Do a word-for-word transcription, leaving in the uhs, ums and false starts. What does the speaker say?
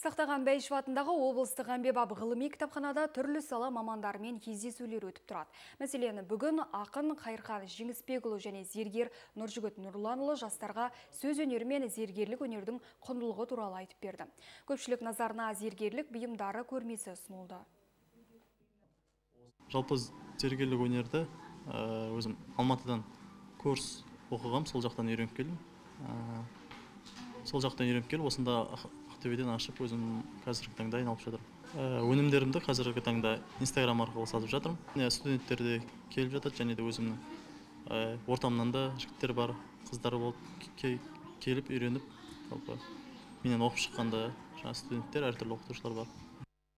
Сақтаған Бәйішев атындағы облыстық әмбебап ғылыми кітапханада түрлі сала мамандармен кездесулер өтіп тұрады. Мәселені бүгін ақын Қайырхан Жеңісбекұлы және зергер Нұржігіт Нұрланұлы жастарға сөз өнері мен зергерлік өнердің құндылығы туралы айтып берді. Көпшілік назарына зергерлік бұйымдары көрмесі ұсынылды. Жалпы зергерлік өнерді өзім Алматыдан курс оқығам, сол жақтан үйреніп келдім. Сол жақтан үйреніп келіп, осында Ақтөбеден ашып, өзім қазіргі таңда айналып жатырмын. Өнімдерімді қазіргі таңда Инстаграм арқылы сатып жатырмын. Студенттер де келіп жатады, және де өзімнің ортамнан да жігіттер бар, қыздар болып келіп, үйреніп, менен оқып шыққанда студенттер, әртүрлі оқытушылар бар.